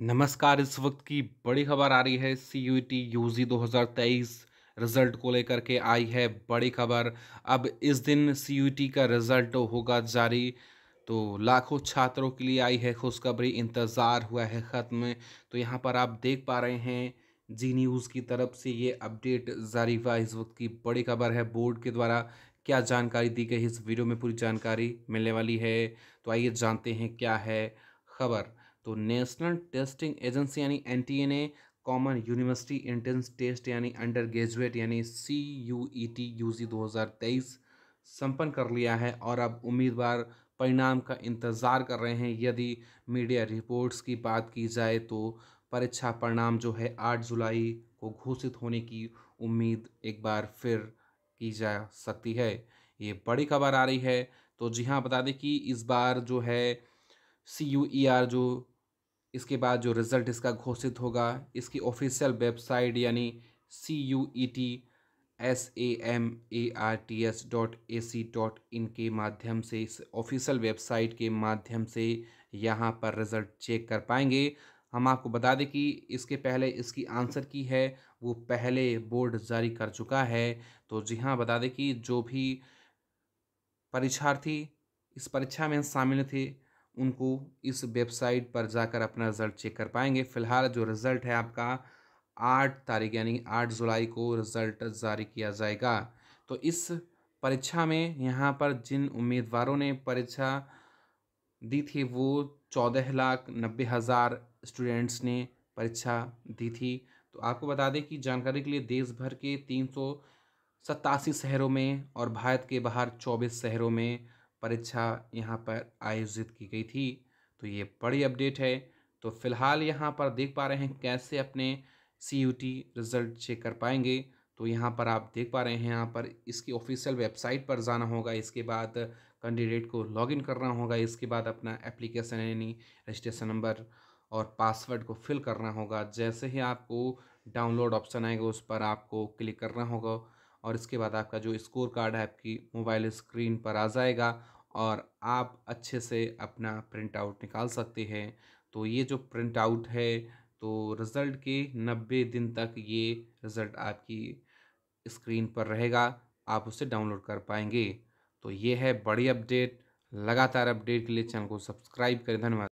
नमस्कार। इस वक्त की बड़ी खबर आ रही है, CUET UG 2023 रिजल्ट को लेकर के आई है बड़ी खबर। अब इस दिन CUET का रिजल्ट होगा जारी, तो लाखों छात्रों के लिए आई है खुशखबरी, इंतज़ार हुआ है ख़त्म। तो यहाँ पर आप देख पा रहे हैं जी न्यूज़ की तरफ से ये अपडेट जारी हुआ। इस वक्त की बड़ी खबर है, बोर्ड के द्वारा क्या जानकारी दी गई इस वीडियो में पूरी जानकारी मिलने वाली है। तो आइए जानते हैं क्या है खबर। तो नेशनल टेस्टिंग एजेंसी यानी NTA ने कॉमन यूनिवर्सिटी एंट्रेंस टेस्ट यानी अंडर ग्रेजुएट यानी CUET UG 2023 संपन्न कर लिया है और अब उम्मीदवार परिणाम का इंतज़ार कर रहे हैं। यदि मीडिया रिपोर्ट्स की बात की जाए तो परीक्षा परिणाम जो है 8 जुलाई को घोषित होने की उम्मीद एक बार फिर की जा सकती है। ये बड़ी खबर आ रही है। तो जी हाँ, बता दें कि इस बार जो है CUER जो इसके बाद जो रिज़ल्ट इसका घोषित होगा, इसकी ऑफिशियल वेबसाइट यानी cuetsamearts.ac.in के माध्यम से, इस ऑफिशियल वेबसाइट के माध्यम से यहाँ पर रिज़ल्ट चेक कर पाएंगे। हम आपको बता दें कि इसके पहले इसकी आंसर की है वो पहले बोर्ड जारी कर चुका है। तो जी हाँ, बता दें कि जो भी परीक्षार्थी इस परीक्षा में शामिल थे उनको इस वेबसाइट पर जाकर अपना रिज़ल्ट चेक कर पाएंगे। फ़िलहाल जो रिज़ल्ट है आपका 8 तारीख यानी 8 जुलाई को रिज़ल्ट जारी किया जाएगा। तो इस परीक्षा में यहाँ पर जिन उम्मीदवारों ने परीक्षा दी थी वो 14,90,000 स्टूडेंट्स ने परीक्षा दी थी। तो आपको बता दें कि जानकारी के लिए देश भर के 387 शहरों में और भारत के बाहर 24 शहरों में परीक्षा यहाँ पर आयोजित की गई थी। तो ये बड़ी अपडेट है। तो फिलहाल यहाँ पर देख पा रहे हैं कैसे अपने CUET रिज़ल्ट चेक कर पाएंगे। तो यहाँ पर आप देख पा रहे हैं, यहाँ पर इसकी ऑफिशियल वेबसाइट पर जाना होगा, इसके बाद कैंडिडेट को लॉगिन करना होगा, इसके बाद अपना एप्लीकेशन यानी रजिस्ट्रेशन नंबर और पासवर्ड को फिल करना होगा। जैसे ही आपको डाउनलोड ऑप्शन आएगा उस पर आपको क्लिक करना होगा और इसके बाद आपका जो स्कोर कार्ड है आपकी मोबाइल स्क्रीन पर आ जाएगा और आप अच्छे से अपना प्रिंट आउट निकाल सकते हैं। तो ये जो प्रिंट आउट है तो रिज़ल्ट के 90 दिन तक ये रिज़ल्ट आपकी स्क्रीन पर रहेगा, आप उसे डाउनलोड कर पाएंगे। तो ये है बड़ी अपडेट। लगातार अपडेट के लिए चैनल को सब्सक्राइब करें। धन्यवाद।